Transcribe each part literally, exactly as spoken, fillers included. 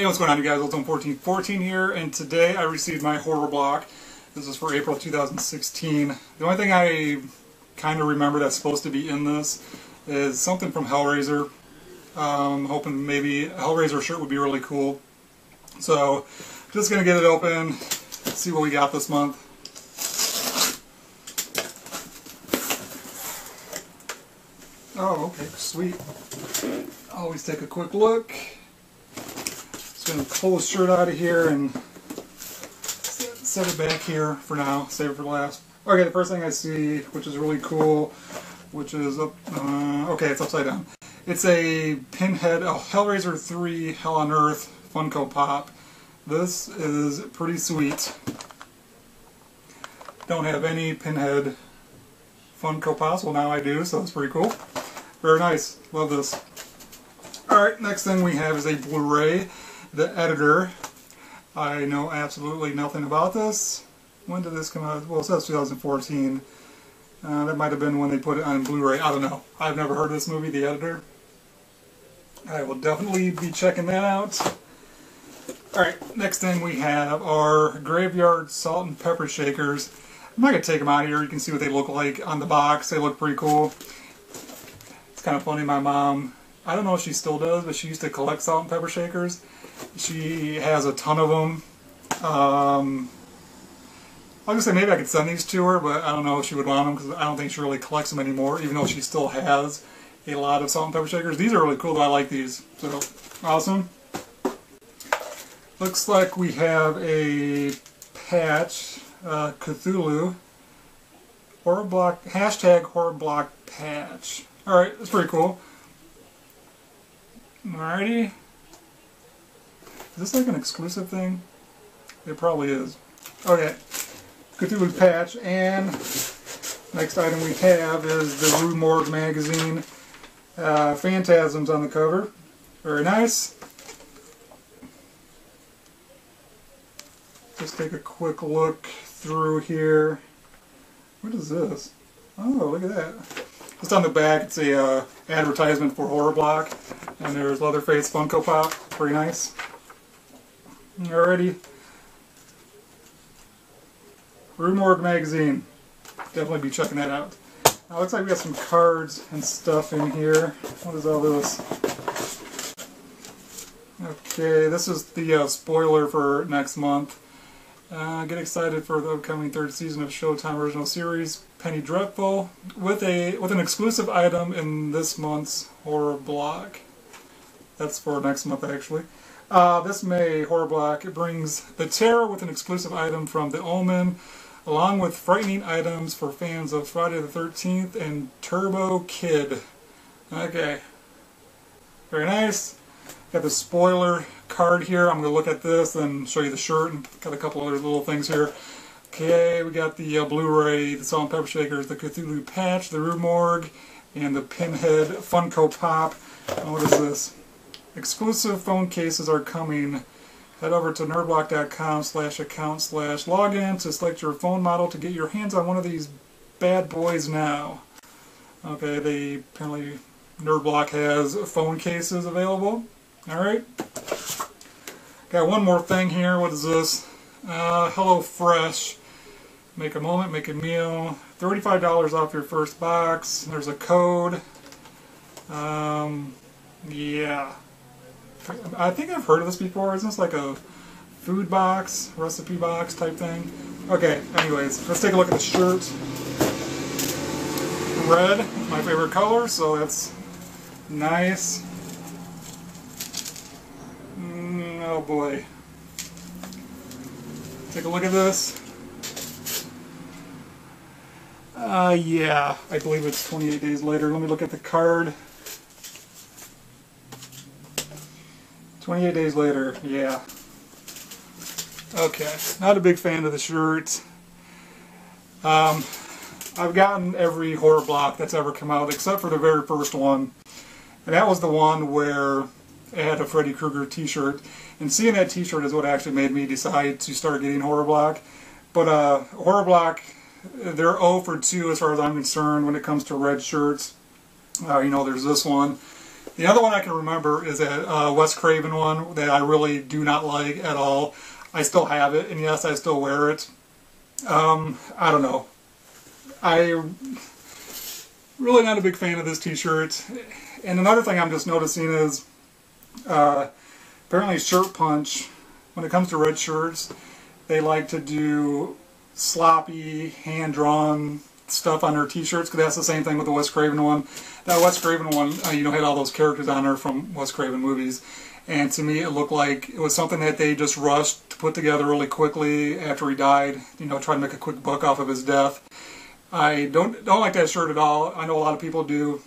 Hey, what's going on, you guys? It's fourteen fourteen here, and today I received my Horror Block. This is for April two thousand sixteen. The only thing I kind of remember that's supposed to be in this is something from Hellraiser. Um, hoping maybe a Hellraiser shirt would be really cool. So, just gonna get it open, see what we got this month. Oh, okay, sweet. Always take a quick look. Just gonna pull the shirt out of here and set it back here for now, save it for last. Okay, the first thing I see, which is really cool, which is up, uh, okay, it's upside down. It's a Pinhead, oh, Hellraiser three Hell on Earth Funko Pop. This is pretty sweet. Don't have any Pinhead Funko Pops, well now I do, so that's pretty cool. Very nice, love this. Alright, next thing we have is a Blu-ray, The Editor. I know absolutely nothing about this. When did this come out? Well, it says two thousand fourteen. Uh, that might have been when they put it on Blu-ray. I don't know. I've never heard of this movie, The Editor. I will definitely be checking that out. Alright, next thing we have are Graveyard Salt and Pepper Shakers. I'm not going to take them out here. You can see what they look like on the box. They look pretty cool. It's kind of funny. My mom, I don't know if she still does, but she used to collect salt and pepper shakers. She has a ton of them. Um, I was going to say maybe I could send these to her, but I don't know if she would want them because I don't think she really collects them anymore, even though she still has a lot of salt and pepper shakers. These are really cool, though. I like these. So, awesome. Looks like we have a patch, uh, Cthulhu, Horror Block, hashtag Horror Block patch. Alright, that's pretty cool. Alrighty. Is this like an exclusive thing? It probably is. Okay. Cthulhu patch, and next item we have is the Rue Morgue magazine. Uh, Phantasms on the cover. Very nice. Just take a quick look through here. What is this? Oh, look at that. Just on the back, it's a uh, advertisement for Horror Block, and there's Leatherface Funko Pop. Pretty nice. Alrighty. Rue Morgue magazine. Definitely be checking that out. Now, looks like we got some cards and stuff in here. What is all this? Okay, this is the uh, spoiler for next month. Uh, get excited for the upcoming third season of Showtime original series Penny Dreadful with a with an exclusive item in this month's Horror Block. That's for next month, actually. Uh, this May Horror Block, it brings The Terror with an exclusive item from The Omen, along with frightening items for fans of Friday the thirteenth and Turbo Kid. Okay, very nice. Got the spoiler card here. I'm going to look at this and show you the shirt and got a couple other little things here. Okay, we got the uh, Blu-ray, the Salt and Pepper Shakers, the Cthulhu patch, the Rue Morgue, and the Pinhead Funko Pop. And what is this? Exclusive phone cases are coming. Head over to nerdblock.com slash account slash login to select your phone model to get your hands on one of these bad boys now. Okay, they apparently NerdBlock has phone cases available. Alright, got one more thing here. What is this? Uh, Hello Fresh. Make a moment, make a meal. thirty-five dollars off your first box. There's a code. Um, yeah. I think I've heard of this before. Isn't this like a food box, recipe box type thing? Okay, anyways, let's take a look at the shirt. Red, my favorite color, so that's nice. Oh boy. Take a look at this. Uh, yeah, I believe it's twenty-eight days later. Let me look at the card. twenty-eight days later, yeah. Okay, not a big fan of the shirt. Um, I've gotten every Horror Block that's ever come out except for the very first one. And that was the one where it had a Freddy Krueger t-shirt, and seeing that t-shirt is what actually made me decide to start getting Horror Block. But uh, Horror Block, they're zero for two as far as I'm concerned when it comes to red shirts. Uh, you know, there's this one, The other one I can remember is a uh, Wes Craven one that I really do not like at all. I still have it, and yes, I still wear it. Um, I don't know. I'm really not a big fan of this t-shirt. And another thing I'm just noticing is uh, apparently Shirt Punch, when it comes to red shirts, they like to do sloppy, hand-drawn stuff on their t-shirts, because that's the same thing with the Wes Craven one. That Wes Craven one, uh, you know, had all those characters on there from Wes Craven movies. And to me, it looked like it was something that they just rushed to put together really quickly after he died, you know, trying to make a quick buck off of his death. I don't don't like that shirt at all. I know a lot of people do.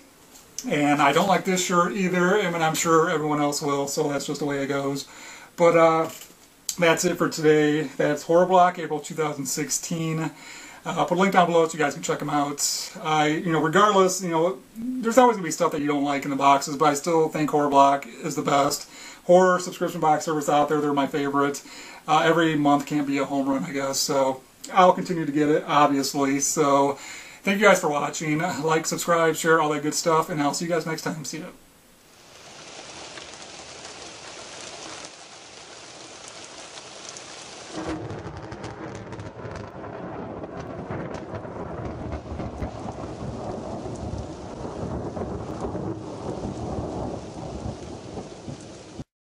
And I don't like this shirt either, and I'm sure everyone else will, so that's just the way it goes. But uh, that's it for today. That's Horror Block, April two thousand sixteen. Uh, I'll put a link down below so you guys can check them out. I, you know, regardless, you know, there's always going to be stuff that you don't like in the boxes, but I still think Horror Block is the best horror subscription box service out there. They're my favorite. Uh, every month can't be a home run, I guess, so I'll continue to get it, obviously. So thank you guys for watching. Like, subscribe, share, all that good stuff, and I'll see you guys next time. See ya.